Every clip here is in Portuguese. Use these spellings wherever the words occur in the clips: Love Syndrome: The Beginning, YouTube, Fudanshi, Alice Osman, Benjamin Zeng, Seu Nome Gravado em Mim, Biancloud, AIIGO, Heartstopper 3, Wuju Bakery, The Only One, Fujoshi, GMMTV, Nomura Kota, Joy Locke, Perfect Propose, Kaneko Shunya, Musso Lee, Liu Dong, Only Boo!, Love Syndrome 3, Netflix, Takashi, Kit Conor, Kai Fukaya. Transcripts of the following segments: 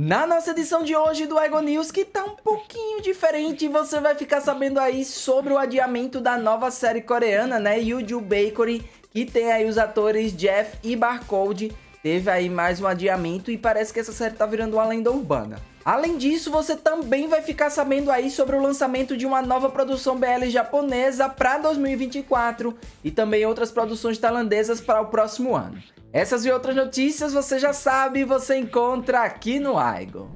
Na nossa edição de hoje do AIIGO News, que tá um pouquinho diferente, você vai ficar sabendo aí sobre o adiamento da nova série coreana, né, Wuju Bakery, que tem aí os atores Jeff e Barcode. Teve aí mais um adiamento e parece que essa série tá virando uma lenda urbana. Além disso, você também vai ficar sabendo aí sobre o lançamento de uma nova produção BL japonesa para 2024 e também outras produções tailandesas para o próximo ano. Essas e outras notícias, você já sabe, você encontra aqui no AIIGO.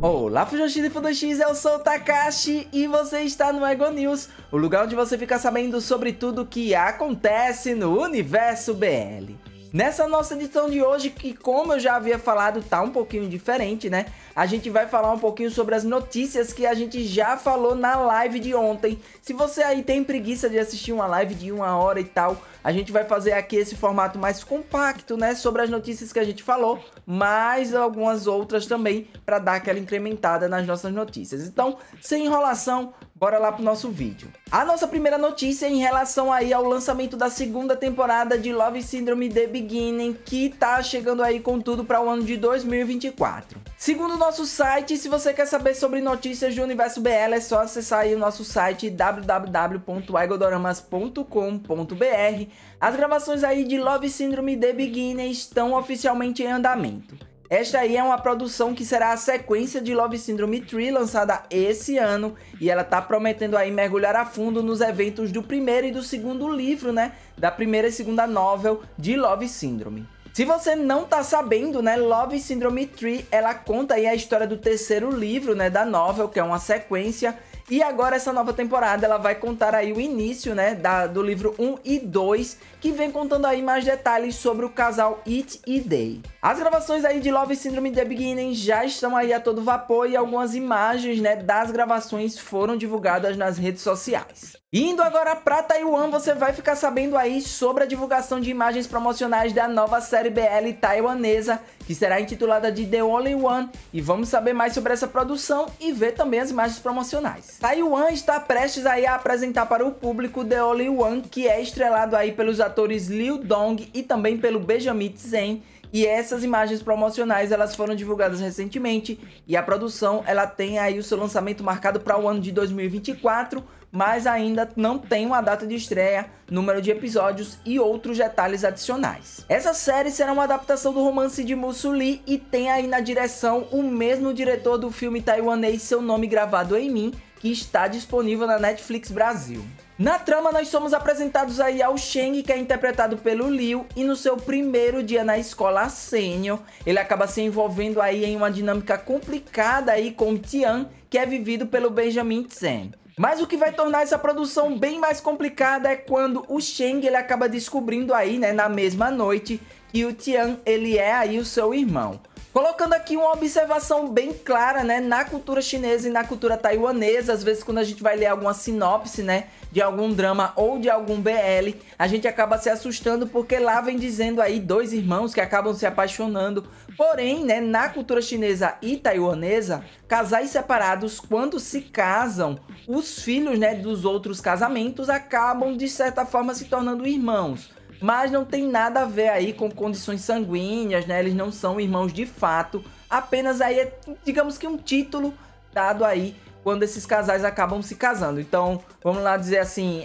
Olá, Fujoshi e Fudoshis, eu sou o Takashi e você está no AIIGO News, o lugar onde você fica sabendo sobre tudo o que acontece no universo BL. Nessa nossa edição de hoje, que como eu já havia falado, tá um pouquinho diferente, né? A gente vai falar um pouquinho sobre as notícias que a gente já falou na live de ontem. Se você aí tem preguiça de assistir uma live de 1 hora e tal, a gente vai fazer aqui esse formato mais compacto, né? Sobre as notícias que a gente falou, mais algumas outras também, pra dar aquela incrementada nas nossas notícias. Então, sem enrolação, bora lá pro nosso vídeo. A nossa primeira notícia é em relação aí ao lançamento da segunda temporada de Love Syndrome: The Beginning, que tá chegando aí com tudo para o ano de 2024. Segundo o nosso site, se você quer saber sobre notícias do universo BL, é só acessar aí o nosso site www.aigodoramas.com.br. As gravações aí de Love Syndrome: The Beginning estão oficialmente em andamento. Esta aí é uma produção que será a sequência de Love Syndrome 3, lançada esse ano, e ela tá prometendo aí mergulhar a fundo nos eventos do primeiro e do segundo livro, né, da primeira e segunda novel de Love Syndrome. Se você não tá sabendo, né, Love Syndrome 3, ela conta aí a história do terceiro livro, né, da novel, que é uma sequência, e agora essa nova temporada ela vai contar aí o início, né, do livro 1 e 2, que vem contando aí mais detalhes sobre o casal It e Day. As gravações aí de Love Syndrome: The Beginning já estão aí a todo vapor e algumas imagens, né, das gravações foram divulgadas nas redes sociais. Indo agora pra Taiwan, você vai ficar sabendo aí sobre a divulgação de imagens promocionais da nova série BL taiwanesa, que será intitulada de The Only One, e vamos saber mais sobre essa produção e ver também as imagens promocionais. Taiwan está prestes aí a apresentar para o público The Only One, que é estrelado aí pelos atores Liu Dong e também pelo Benjamin Zeng. E essas imagens promocionais, elas foram divulgadas recentemente e a produção, ela tem aí o seu lançamento marcado para o ano de 2024, mas ainda não tem uma data de estreia, número de episódios e outros detalhes adicionais. Essa série será uma adaptação do romance de Musso Lee e tem aí na direção o mesmo diretor do filme taiwanês Seu Nome Gravado em Mim, que está disponível na Netflix Brasil. Na trama, nós somos apresentados aí ao Sheng, que é interpretado pelo Liu, e no seu primeiro dia na escola sênior, ele acaba se envolvendo aí em uma dinâmica complicada aí com Tian, que é vivido pelo Benjamin Zeng. Mas o que vai tornar essa produção bem mais complicada é quando o Sheng, ele acaba descobrindo aí, né, na mesma noite, que o Tian, ele é aí o seu irmão. Colocando aqui uma observação bem clara, né, na cultura chinesa e na cultura taiwanesa, às vezes quando a gente vai ler alguma sinopse, né, de algum drama ou de algum BL, a gente acaba se assustando porque lá vem dizendo aí dois irmãos que acabam se apaixonando. Porém, né, na cultura chinesa e taiwanesa, casais separados, quando se casam, os filhos, né, dos outros casamentos acabam de certa forma se tornando irmãos. Mas não tem nada a ver aí com condições sanguíneas, né? Eles não são irmãos de fato. Apenas aí é, digamos que um título dado aí quando esses casais acabam se casando. Então, vamos lá dizer assim,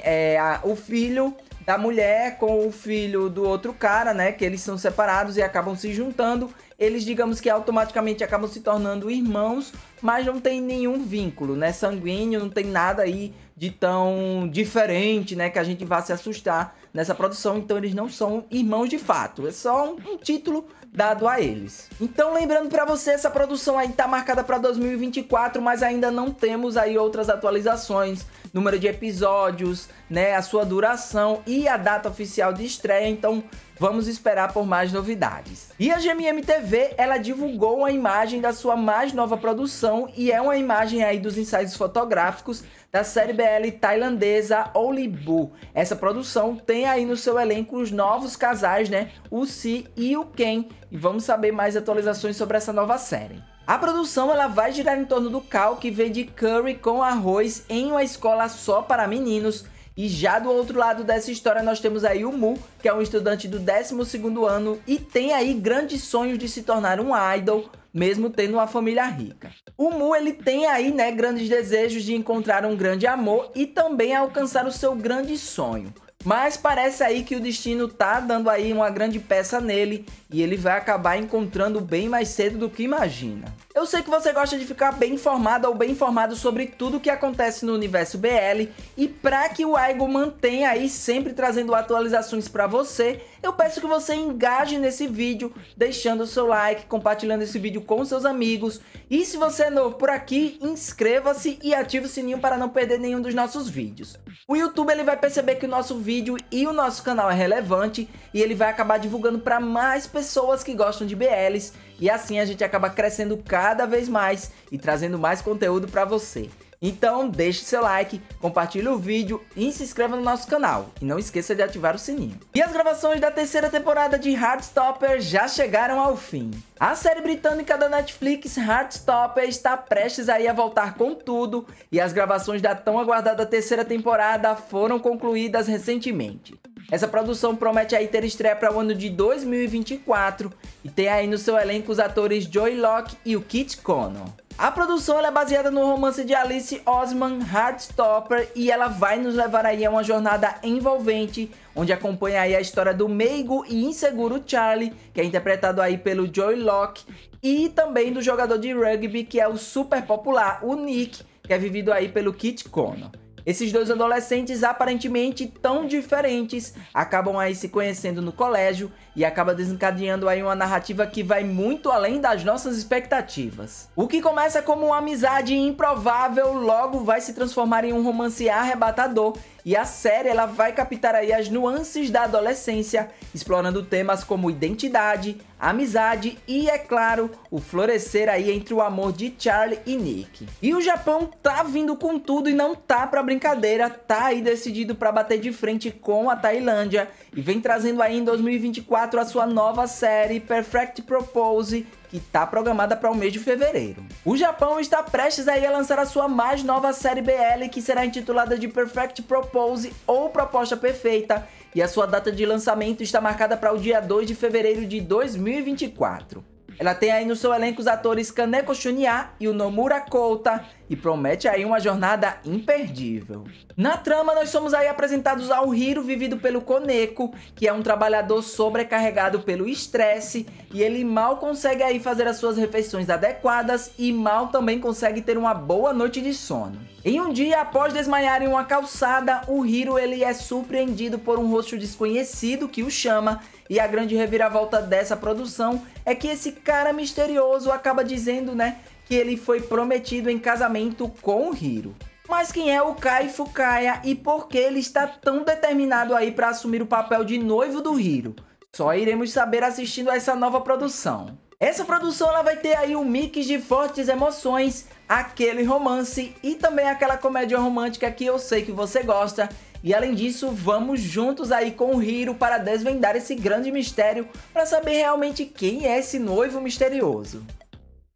o filho da mulher com o filho do outro cara, né? Que eles são separados e acabam se juntando. Eles, digamos que automaticamente acabam se tornando irmãos, mas não tem nenhum vínculo, né? Sanguíneo, não tem nada aí de tão diferente, né? Que a gente vá se assustar nessa produção. Então eles não são irmãos de fato, é só um título dado a eles. Então lembrando pra você, essa produção aí tá marcada pra 2024, mas ainda não temos aí outras atualizações, número de episódios, né, a sua duração e a data oficial de estreia, então vamos esperar por mais novidades. E a GMMTV, ela divulgou a imagem da sua mais nova produção e é uma imagem aí dos ensaios fotográficos da série BL tailandesa Only Boo. Essa produção tem aí no seu elenco os novos casais, né, o Si e o Ken, e vamos saber mais atualizações sobre essa nova série. A produção, ela vai girar em torno do Cal, que vende curry com arroz em uma escola só para meninos, E já do outro lado dessa história nós temos aí o Mu, que é um estudante do 12º ano e tem aí grandes sonhos de se tornar um idol, mesmo tendo uma família rica. O Mu, ele tem aí, né, grandes desejos de encontrar um grande amor e também alcançar o seu grande sonho. Mas parece aí que o destino tá dando aí uma grande peça nele e ele vai acabar encontrando bem mais cedo do que imagina. Eu sei que você gosta de ficar bem informado ou bem informado sobre tudo o que acontece no universo BL, e para que o AIIGO mantenha aí sempre trazendo atualizações para você, eu peço que você engaje nesse vídeo, deixando o seu like, compartilhando esse vídeo com seus amigos, e se você é novo por aqui, inscreva-se e ative o sininho para não perder nenhum dos nossos vídeos. O YouTube, ele vai perceber que o nosso vídeo e o nosso canal é relevante e ele vai acabar divulgando para mais pessoas que gostam de BLs, e assim a gente acaba crescendo cada vez mais e trazendo mais conteúdo para você. Então deixe seu like, compartilhe o vídeo e se inscreva no nosso canal. E não esqueça de ativar o sininho. E as gravações da 3ª temporada de Heartstopper já chegaram ao fim. A série britânica da Netflix, Heartstopper, está prestes aí a voltar com tudo, e as gravações da tão aguardada 3ª temporada foram concluídas recentemente. Essa produção promete aí ter estreia para o ano de 2024 e tem aí no seu elenco os atores Joy Locke e o Kit Conor. A produção, ela é baseada no romance de Alice Osman, Heartstopper, e ela vai nos levar aí a uma jornada envolvente, onde acompanha aí a história do meigo e inseguro Charlie, que é interpretado aí pelo Joy Locke, e também do jogador de rugby, que é o super popular, o Nick, que é vivido aí pelo Kit Conor. Esses dois adolescentes aparentemente tão diferentes acabam aí se conhecendo no colégio e acaba desencadeando aí uma narrativa que vai muito além das nossas expectativas. O que começa como uma amizade improvável logo vai se transformar em um romance arrebatador, e a série, ela vai captar aí as nuances da adolescência, explorando temas como identidade, amizade e, é claro, o florescer aí entre o amor de Charlie e Nick. E o Japão tá vindo com tudo e não tá pra brincadeira, tá aí decidido pra bater de frente com a Tailândia e vem trazendo aí em 2024 a sua nova série Perfect Propose, que está programada para o mês de fevereiro. O Japão está prestes aí a lançar a sua mais nova série BL, que será intitulada de Perfect Propose ou Proposta Perfeita, e a sua data de lançamento está marcada para o dia 2 de fevereiro de 2024. Ela tem aí no seu elenco os atores Kaneko Shunya e o Nomura Kota, e promete aí uma jornada imperdível. Na trama, nós somos aí apresentados ao Hiro, vivido pelo Kaneko, que é um trabalhador sobrecarregado pelo estresse, e ele mal consegue aí fazer as suas refeições adequadas e mal também consegue ter uma boa noite de sono. Em um dia, após desmaiar em uma calçada, o Hiro, ele é surpreendido por um rosto desconhecido que o chama, e a grande reviravolta dessa produção é que esse cara misterioso acaba dizendo, né, que ele foi prometido em casamento com o Hiro. Mas quem é o Kai Fukaya e por que ele está tão determinado aí para assumir o papel de noivo do Hiro? Só iremos saber assistindo a essa nova produção. Essa produção, ela vai ter aí um mix de fortes emoções, aquele romance e também aquela comédia romântica que eu sei que você gosta. E além disso, vamos juntos aí com o Hiro para desvendar esse grande mistério, para saber realmente quem é esse noivo misterioso.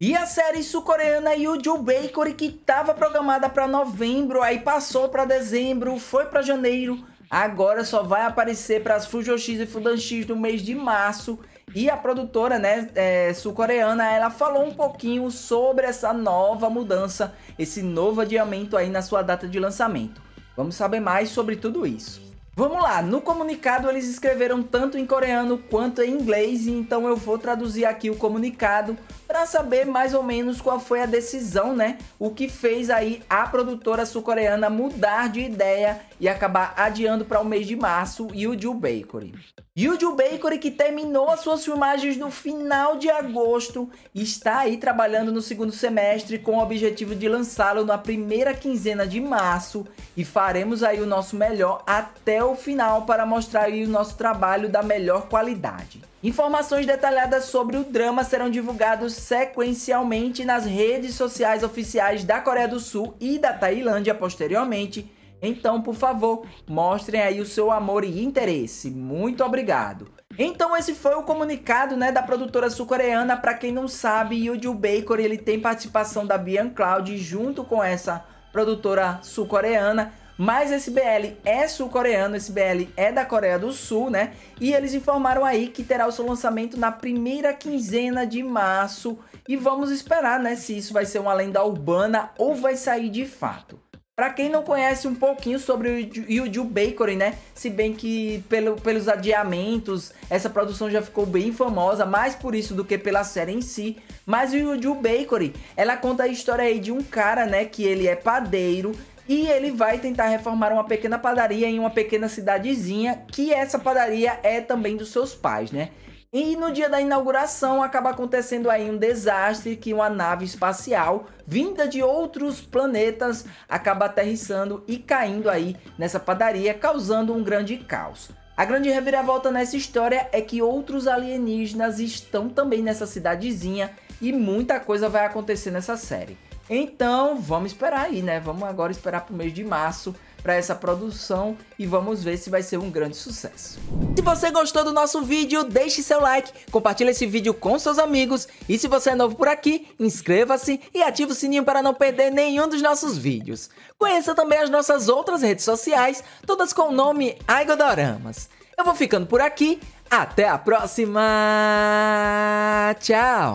E a série sul-coreana Wuju Bakery, que estava programada para novembro, aí passou para dezembro, foi para janeiro, agora só vai aparecer para as Fujoshis e Fudanshis no mês de março. E a produtora, né, sul-coreana, ela falou um pouquinho sobre essa nova mudança, esse novo adiamento aí na sua data de lançamento. Vamos saber mais sobre tudo isso. Vamos lá, no comunicado eles escreveram tanto em coreano quanto em inglês, então eu vou traduzir aqui o comunicado para saber mais ou menos qual foi a decisão, né? O que fez aí a produtora sul-coreana mudar de ideia e acabar adiando para o mês de março Wuju Bakery. Wuju Bakery, que terminou as suas filmagens no final de agosto, está aí trabalhando no segundo semestre com o objetivo de lançá-lo na primeira quinzena de março, e faremos aí o nosso melhor até o final para mostrar aí o nosso trabalho da melhor qualidade. Informações detalhadas sobre o drama serão divulgadas sequencialmente nas redes sociais oficiais da Coreia do Sul e da Tailândia posteriormente. Então, por favor, mostrem aí o seu amor e interesse. Muito obrigado. Então esse foi o comunicado, né, da produtora sul-coreana. Para quem não sabe, Wuju Bakery, ele tem participação da Biancloud junto com essa produtora sul-coreana. Mas esse BL é sul-coreano, esse BL é da Coreia do Sul, né? E eles informaram aí que terá o seu lançamento na primeira quinzena de março. E vamos esperar, né, se isso vai ser uma lenda urbana ou vai sair de fato. Pra quem não conhece um pouquinho sobre o Wuju Bakery, né? Se bem que pelos adiamentos, essa produção já ficou bem famosa, mais por isso do que pela série em si. Mas o Wuju Bakery, ela conta a história aí de um cara, né? Que ele é padeiro e ele vai tentar reformar uma pequena padaria em uma pequena cidadezinha, que essa padaria é também dos seus pais, né? E no dia da inauguração acaba acontecendo aí um desastre, que uma nave espacial vinda de outros planetas acaba aterrissando e caindo aí nessa padaria, causando um grande caos. A grande reviravolta nessa história é que outros alienígenas estão também nessa cidadezinha e muita coisa vai acontecer nessa série. Então vamos esperar aí, né? Vamos agora esperar pro mês de março para essa produção e vamos ver se vai ser um grande sucesso. Se você gostou do nosso vídeo, deixe seu like, compartilhe esse vídeo com seus amigos e se você é novo por aqui, inscreva-se e ative o sininho para não perder nenhum dos nossos vídeos. Conheça também as nossas outras redes sociais, todas com o nome AIIGO Doramas. Eu vou ficando por aqui, até a próxima, tchau!